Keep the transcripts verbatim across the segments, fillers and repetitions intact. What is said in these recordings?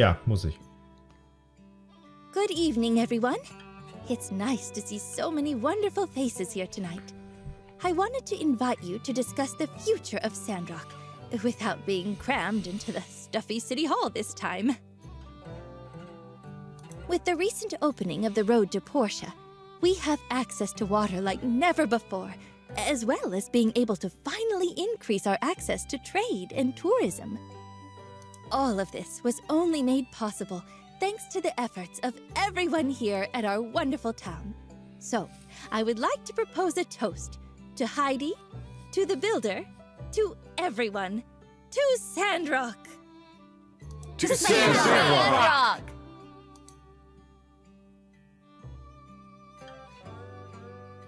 Ja, muss ich. Good evening, everyone. It's nice to see so many wonderful faces here tonight. I wanted to invite you to discuss the future of Sandrock, without being crammed into the stuffy City Hall this time. With the recent opening of the road to Portia, we have access to water like never before, as well as being able to finally increase our access to trade and tourism. All of this was only made possible thanks to the efforts of everyone here at our wonderful town. So, I would like to propose a toast to Heidi, to the Builder, to everyone, to Sandrock! To, to Sandrock! Sandrock!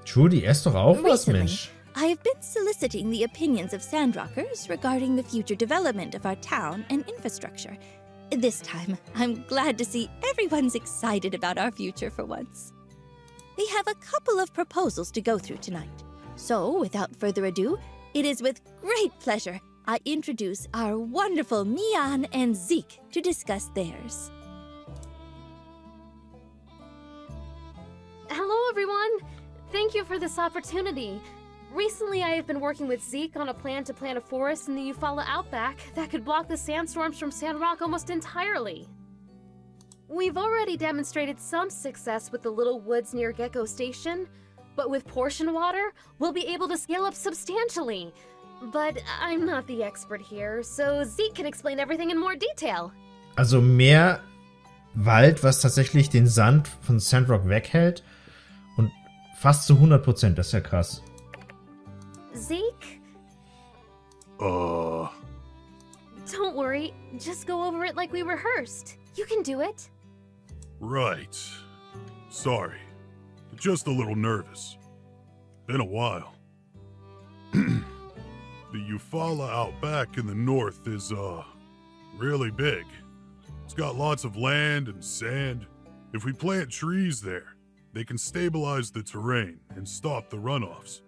Trudy, ess doch auf was, Mensch. I have been soliciting the opinions of Sandrockers regarding the future development of our town and infrastructure. This time, I'm glad to see everyone's excited about our future for once. We have a couple of proposals to go through tonight. So, without further ado, it is with great pleasure I introduce our wonderful Mian and Zeke to discuss theirs. Hello, everyone. Thank you for this opportunity. Recently, I have been working with Zeke on a plan to plant a forest in the Eufala Outback that could block the sandstorms from Sandrock almost entirely. We've already demonstrated some success with the little woods near Gecko Station, but with portion water, we'll be able to scale up substantially. But I'm not the expert here, so Zeke can explain everything in more detail. Also mehr Wald, was tatsächlich den Sand von Sandrock weghält und fast zu hundert Prozent, das ist ja krass. Zeke? Uh. Don't worry, just go over it like we rehearsed. You can do it. Right. Sorry. Just a little nervous. Been a while. The Eufala out back in the north is, uh, really big. It's got lots of land and sand. If we plant trees there, they can stabilize the terrain and stop the runoffs.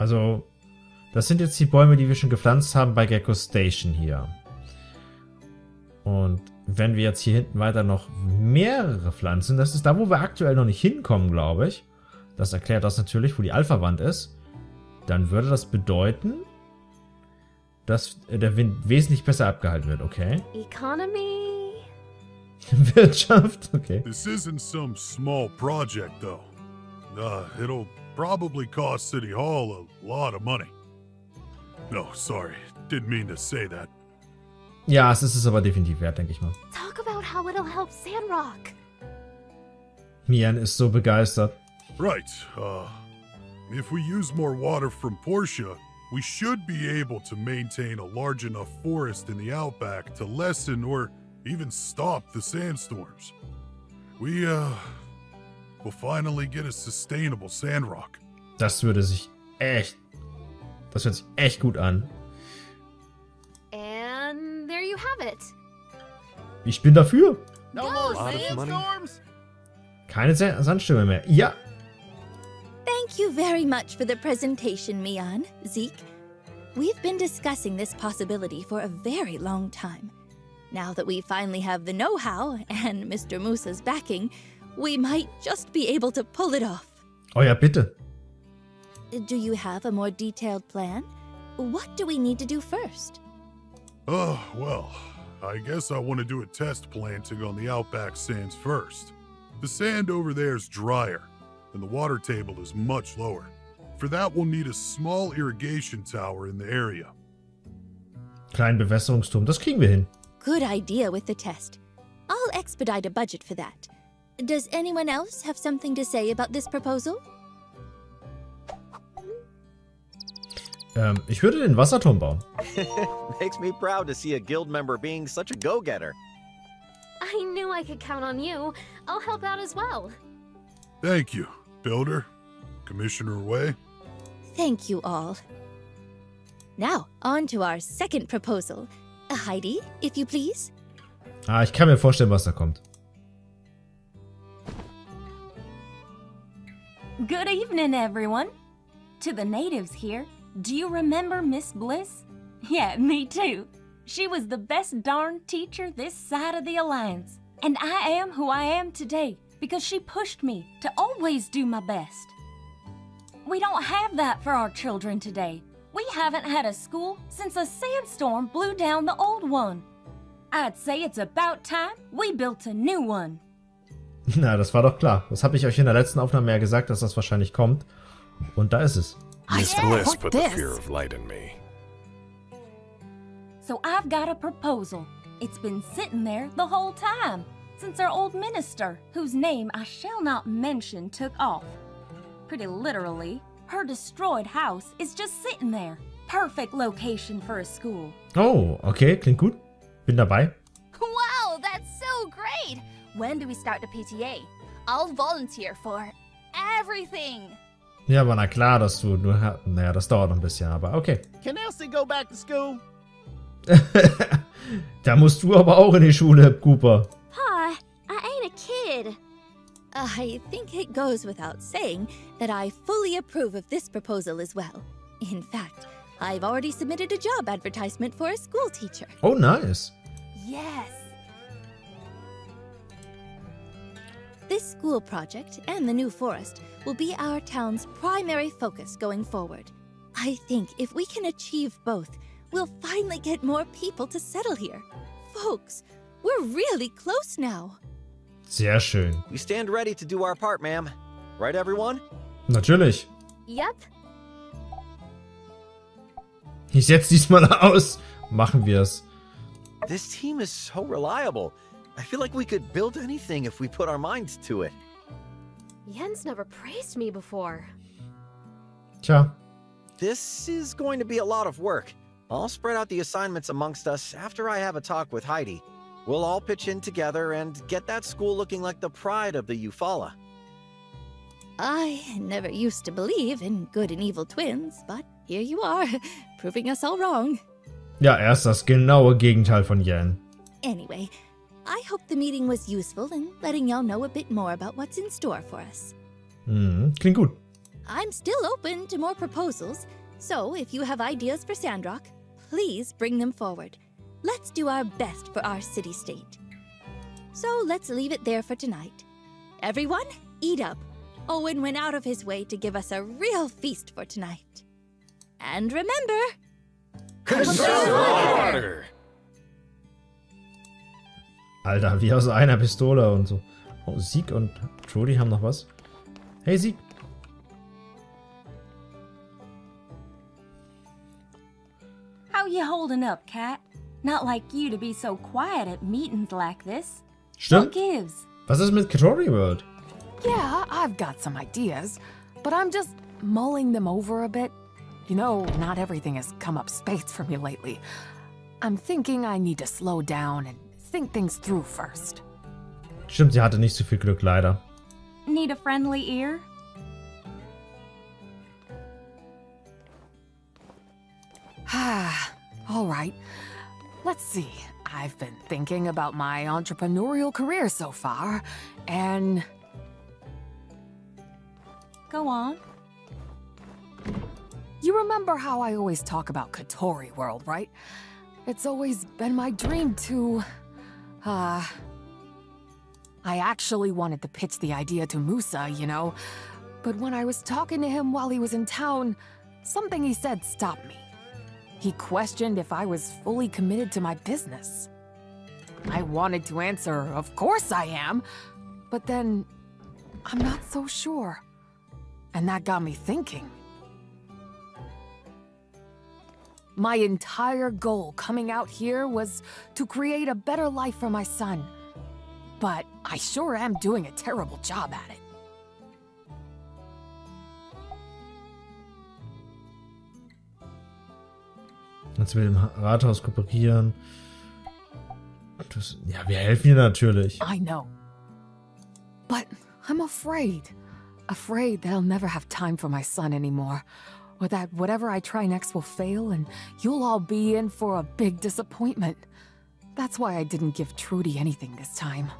Also, das sind jetzt die Bäume, die wir schon gepflanzt haben bei Gecko Station hier. Und wenn wir jetzt hier hinten weiter noch mehrere Pflanzen, das ist da, wo wir aktuell noch nicht hinkommen, glaube ich. Das erklärt das natürlich, wo die Alpha-Wand ist. Dann würde das bedeuten, dass der Wind wesentlich besser abgehalten wird, okay? Economy. Wirtschaft, okay. This isn't some small project, though. Uh, it'll probably cost City Hall a lot of money. No, sorry, didn't mean to say that. Ja, es ist es aber definitiv wert, denke ich mal. Talk about how it'll help Sandrock. Mian ist so begeistert. Right. Uh, if we use more water from Portia, we should be able to maintain a large enough forest in the outback to lessen or even stop the sandstorms. We uh, will finally get a sustainable Sandrock. Das würde sich echt, das hört sich echt gut an. Ich bin dafür. No more sandstorms. Keine Sandstürme mehr. Ja. Thank you very much for the presentation, Mian, Zeke. We've been discussing this possibility for a very long time. Now that we finally have the know-how and Mister Musa's backing, we might just be able to pull it off. Oh ja, bitte. Do you have a more detailed plan? What do we need to do first? Oh, well, I guess I want to do a test planting on the outback sands first. The sand over there is drier, and the water table is much lower. For that, we'll need a small irrigation tower in the area. Kleinen Bewässerungsturm, das kriegen wir hin. Good idea with the test. I'll expedite a budget for that. Does anyone else have something to say about this proposal? Ich würde den Wasserturm bauen. Makes me proud to see a guild member being such a go-getter. I knew I could count on you. I'll help out as well. Thank you, Builder. Commissioner Way. Thank you all. Now, on to our second proposal. Heidi, if you please. Ah, ich kann mir vorstellen, was da kommt. Good evening, everyone. To the natives here. Do you remember Miss Bliss? Yeah, me too. She was the best darn teacher this side of the Alliance. And I am who I am today because she pushed me to always do my best. We don't have that for our children today. We haven't had a school since a sandstorm blew down the old one. I'd say it's about time we built a new one. Na, das war doch klar. Das habe ich euch in der letzten Aufnahme ja gesagt, dass das wahrscheinlich kommt. Und da ist es. Miss Bliss put the fear of light in me. So I've got a proposal. It's been sitting there the whole time, since our old minister, whose name I shall not mention, took off. Pretty literally, her destroyed house is just sitting there. Perfect location for a school. Oh, okay, klingt gut. Bin dabei. Wow, that's so great! When do we start the P T A? I'll volunteer for everything! Ja, aber na klar, dass du nur... Naja, das dauert noch ein bisschen, aber okay. Can Elsie go back to school? Da musst du aber auch in die Schule, Cooper. Pa, I ain't a kid. I think it goes without saying that I fully approve of this proposal as well. In fact, I've already submitted a job advertisement for a school teacher. Oh, nice. Yes. This school project and the new forest will be our town's primary focus going forward. I think if we can achieve both, we'll finally get more people to settle here. Folks, we're really close now. Sehr schön. We stand ready to do our part, ma'am. Right, everyone? Natürlich. Yep. Ich setz diesmal aus. Machen wir's. This team is so reliable. I feel like we could build anything if we put our minds to it. Yen's never praised me before. Tja. This is going to be a lot of work. I'll spread out the assignments amongst us after I have a talk with Heidi. We'll all pitch in together and get that school looking like the pride of the Eufala. I never used to believe in good and evil twins, but here you are, proving us all wrong. Ja, er ist das genaue Gegenteil von Yen. Anyway, I hope the meeting was useful in letting y'all know a bit more about what's in store for us. Mm, klingt gut. I'm still open to more proposals, so if you have ideas for Sandrock, please bring them forward. Let's do our best for our city-state. So let's leave it there for tonight. Everyone, eat up. Owen went out of his way to give us a real feast for tonight. And remember... Conserve water! Alter, wie aus einer Pistole und so. Oh, Sieg und Trudy haben noch was. Hey, Sieg. How you holding up, Cat? Not like you to be so quiet at meetings like this. Stimmt. What gives? Was ist mit Katori World? Yeah, I've got some ideas, but I'm just mulling them over a bit. You know, not everything has come up spades for me lately. I'm thinking I need to slow down and think things through first. Stimmt, sie hatte nicht so viel Glück, leider. Need a friendly ear? Ah, all right. Let's see, I've been thinking about my entrepreneurial career so far, and... Go on. You remember how I always talk about Katori World, right? It's always been my dream to... Uh... I actually wanted to pitch the idea to Musa, you know? But when I was talking to him while he was in town, something he said stopped me. He questioned if I was fully committed to my business. I wanted to answer, of course I am, but then I'm not so sure. And that got me thinking. My entire goal coming out here was to create a better life for my son, but I sure am doing a terrible job at it. Jetzt mit dem Rathaus kooperieren. Das, ja, wir helfen dir natürlich. I know. But I'm afraid. Afraid that I'll never have time for my son anymore. Or that whatever I try next will fail and you'll all be in for a big disappointment. That's why I didn't give Trudy anything this time.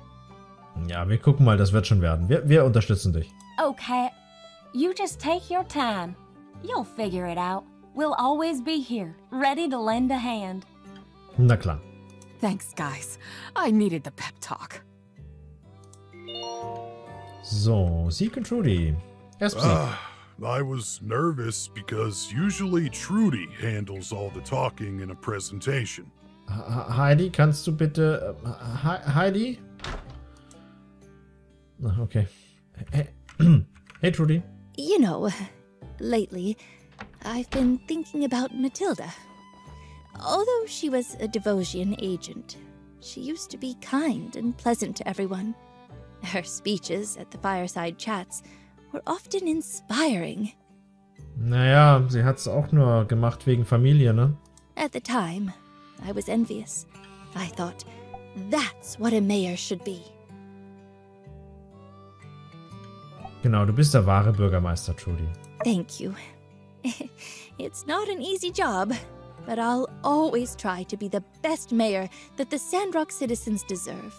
Ja, wir gucken mal, das wird schon werden. Wir, wir unterstützen dich. Okay. You just take your time. You'll figure it out. We'll always be here, ready to lend a hand. Na klar. Thanks, guys. I needed the pep talk. So, Sieg and Trudy. Uh, I was nervous because usually Trudy handles all the talking in a presentation. Ha Heidi, kannst du bitte... Ha Heidi? Okay. Hey, Trudy. You know, lately, I've been thinking about Matilda. Although she was a Devotian agent, she used to be kind and pleasant to everyone. Her speeches at the fireside chats were often inspiring. Naja, sie hat's auch nur gemacht wegen Familie, ne? At the time, I was envious. I thought, that's what a mayor should be. Genau, du bist der wahre Bürgermeister, Trudy. Thank you. It's not an easy job, but I'll always try to be the best mayor that the Sandrock citizens deserve.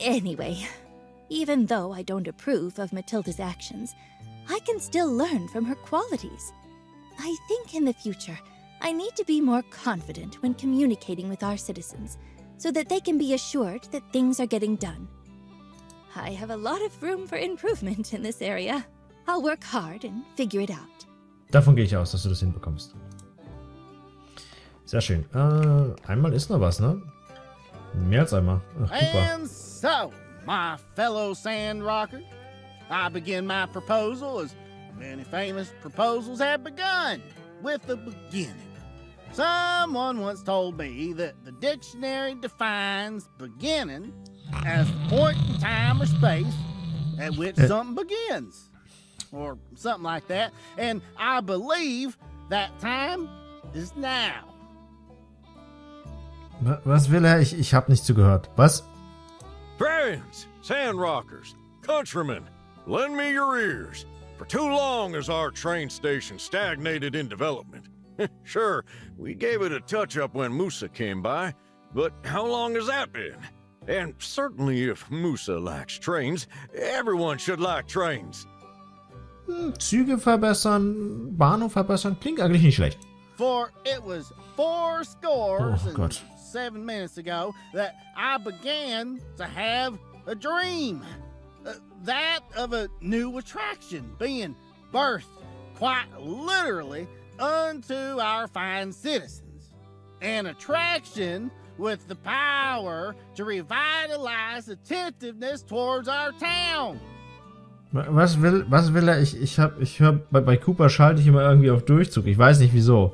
Anyway, even though I don't approve of Matilda's actions, I can still learn from her qualities. I think in the future, I need to be more confident when communicating with our citizens, so that they can be assured that things are getting done. I have a lot of room for improvement in this area. I'll work hard and figure it out. Davon gehe ich aus, dass du das hinbekommst. Sehr schön. Uh, einmal ist noch was, ne? Mehr als einmal. Ach, Cooper. And so, my fellow Sandrockers, I begin my proposal as many famous proposals have begun, with the beginning. Someone once told me that the dictionary defines beginning as the point in time or space at which something begins, or something like that, and I believe that time is now. Was will er? Ich, ich hab nicht zugehört. Was? Friends, Sandrockers, countrymen, lend me your ears. For too long has our train station stagnated in development. Sure, we gave it a touch-up when Musa came by, but how long has that been? And certainly if Musa likes trains, everyone should like trains. Züge verbessern, Bahnhof verbessern, klingt eigentlich nicht schlecht. For it was four scores oh, and seven minutes ago that I began to have a dream. Uh, that of a new attraction being birthed, quite literally, unto our fine citizens. An attraction with the power to revitalize attentiveness towards our town. Was will, was will er? Ich, ich hab, ich hör, bei, bei Cooper schalte ich immer irgendwie auf Durchzug. Ich weiß nicht wieso.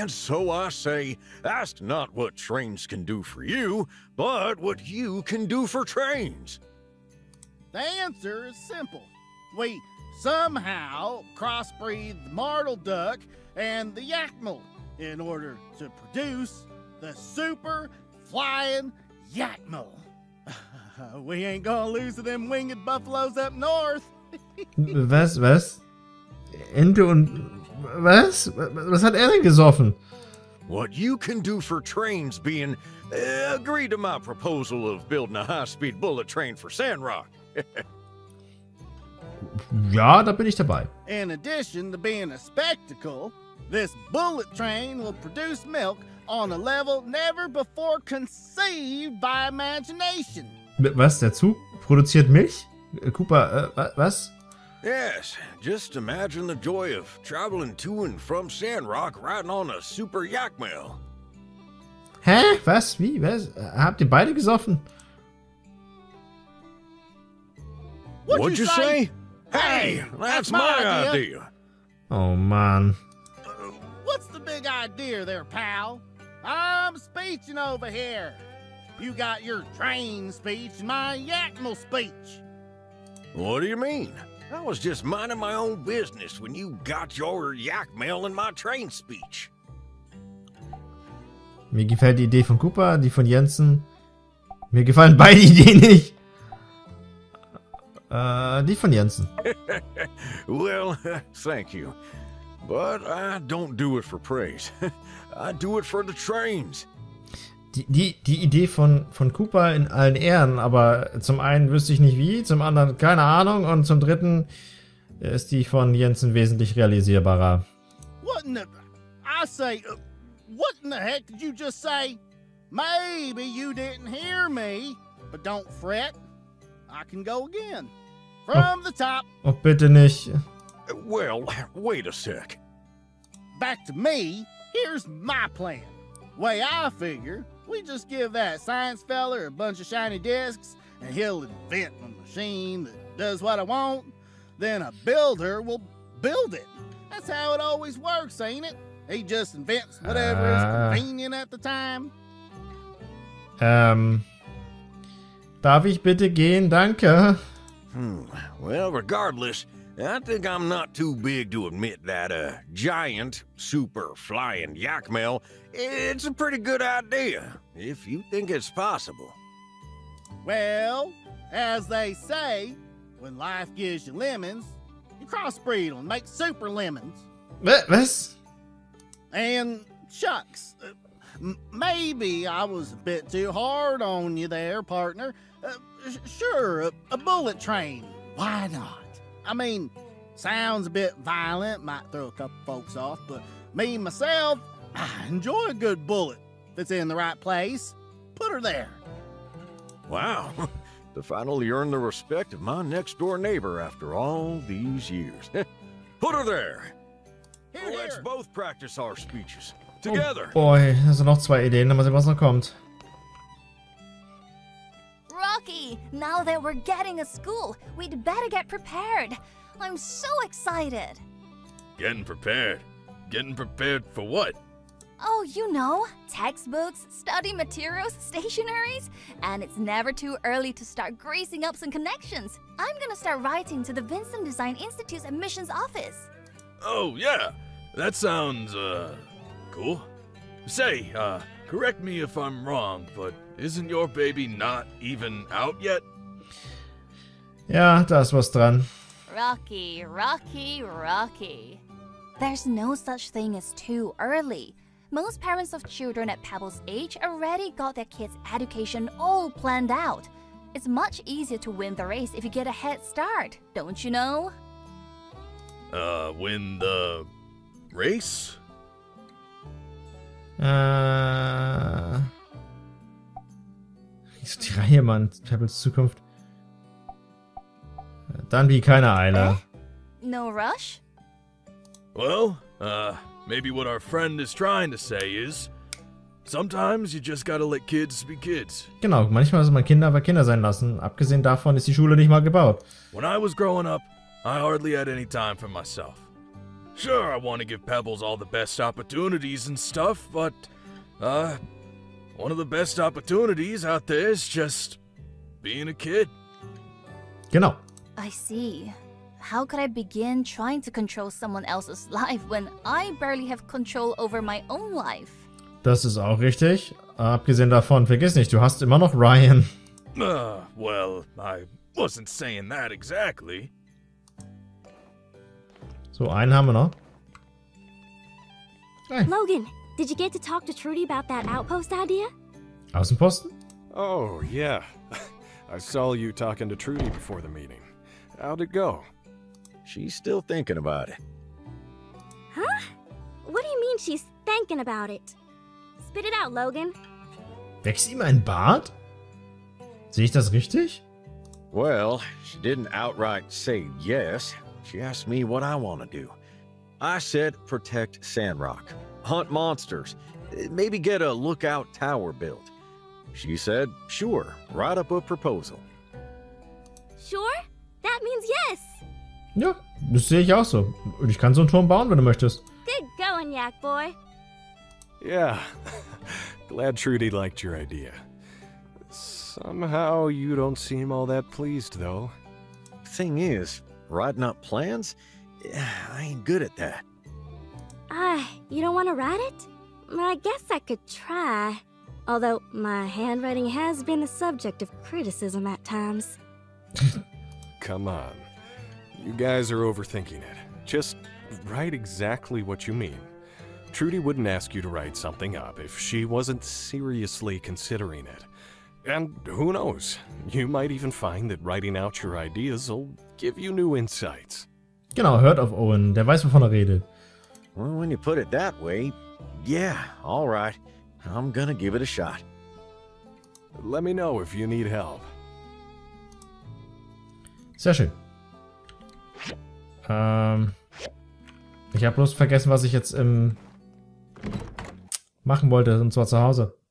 And so I say, that's not what trains can do for you, but what you can do for trains. The answer is simple. We somehow crossbreed the Martle duck and the Yakmol in order to produce the super flying Yakmol. We ain't gonna lose to them winged buffaloes up north. Was, was? Ente und... Was? Was hat er denn gesoffen? What you can do for trains being... Uh, agree to my proposal of building a high-speed bullet train for Sandrock. Ja, da bin ich dabei. In addition to being a spectacle, this bullet train will produce milk on a level never before conceived by imagination. Was? Der Zug produziert Milch? Cooper, äh, was? Yes, just imagine the joy of traveling to and from Sandrock riding on a super Yakmol. Hä? Was? Wie? Was? Habt ihr beide gesoffen? What'd, What'd you, you say? say? Hey, that's, that's my, my idea. idea. Oh, man. Uh, what's the big idea there, pal? I'm speeching over here. You got your train speech and my Yakmol speech. What do you mean? I was just minding my own business when you got your Yakmol and my train speech. Mir gefällt die Idee von Cooper, die von Jensen. Mir gefallen beide Ideen nicht. Äh, die von Jensen. Well, thank you. But I don't do it for praise. I do it for the trains. Die, die, die Idee von, von Cooper in allen Ehren, aber zum einen wüsste ich nicht wie, zum anderen keine Ahnung und zum dritten ist die von Jensen wesentlich realisierbarer. What in the, I say, What in the heck did you just say? Maybe you didn't hear me, but don't fret. I can go again. From oh, the top. Oh, bitte nicht. Well, wait a sec. Back to me, here's my plan. Way I figure, we just give that science fella a bunch of shiny discs, and he'll invent a machine that does what I want. Then a builder will build it. That's how it always works, ain't it? He just invents whatever uh, is convenient at the time. Um, darf ich bitte gehen? Danke. Hmm. Well, regardless, I think I'm not too big to admit that a giant, super flying Yakmel, it's a pretty good idea, if you think it's possible. Well, as they say, when life gives you lemons, you crossbreed them and make super lemons. What? What? And shucks, uh, maybe I was a bit too hard on you there, partner. Uh, sure, a, a bullet train, why not? I mean, sounds a bit violent, might throw a couple folks off, but me, myself, I enjoy a good bullet. If it's in the right place, put her there. Wow, to finally earn the respect of my next-door neighbor after all these years. Put her there. Here, here. Let's both practice our speeches together. Oh boy, also noch zwei Ideen, aber was noch kommt. Now that we're getting a school, we'd better get prepared. I'm so excited. Getting prepared? Getting prepared for what? Oh, you know, textbooks, study materials, stationaries, and it's never too early to start greasing up some connections. I'm gonna start writing to the Vincent Design Institute's admissions office. Oh, yeah, that sounds, uh, cool. Say, uh, correct me if I'm wrong, but isn't your baby not even out yet? Ja, da ist was dran. Rocky, Rocky, Rocky. There's no such thing as too early. Most parents of children at Pebbles' age already got their kids' education all planned out. It's much easier to win the race if you get a head start, don't you know? Uh, win the race? Uh... Die Reihe, Mann. Pebbles Zukunft. Dann wie keine Eile. No rush? Well, uh, maybe what our friend is trying to say is, sometimes you just gotta let kids be kids. Genau, manchmal muss man Kinder aber Kinder sein lassen. Abgesehen davon ist die Schule nicht mal gebaut. When I was growing up, I hardly had any time for myself. Sure, I want to give Pebbles all the best opportunities and stuff, but, uh... one of the best opportunities out there is just being a kid. Genau. I see. How could I begin trying to control someone else's life when I barely have control over my own life? Das ist auch richtig. Abgesehen davon, vergiss nicht, du hast immer noch Ryan. Uh, well, I wasn't saying that exactly. So, einen haben wir noch. Hey. Logan. Did you get to talk to Trudy about that outpost idea? Außenposten? Oh, yeah. I saw you talking to Trudy before the meeting. How'd it go? She's still thinking about it. Huh? What do you mean she's thinking about it? Spit it out, Logan. Wächst ihm ein Bart? Sehe ich das richtig? Well, she didn't outright say yes. She asked me what I want to do. I said protect Sandrock. Hunt monsters, maybe get a lookout tower built. She said, sure, write up a proposal. Sure? That means yes! Ja, das sehe ich auch so. Und ich kann so einen Turm bauen, wenn du möchtest. Good going, Yak Boy. Yeah, glad Trudy liked your idea. Somehow you don't seem all that pleased, though. Thing is, writing up plans? I ain't good at that. Ah, you don't want to write it? I guess I could try. Although, my handwriting has been the subject of criticism at times. Come on. You guys are overthinking it. Just write exactly what you mean. Trudy wouldn't ask you to write something up if she wasn't seriously considering it. And who knows? You might even find that writing out your ideas will give you new insights. Genau, hört auf Owen. Der weiß, wovon er redet. Well, when you put it that way, Yeah, all right. I'm gonna give it a shot. Let me know if you need help. Sehr schön. Ähm, ich habe bloß vergessen, was ich jetzt im machen wollte, und zwar zu Hause.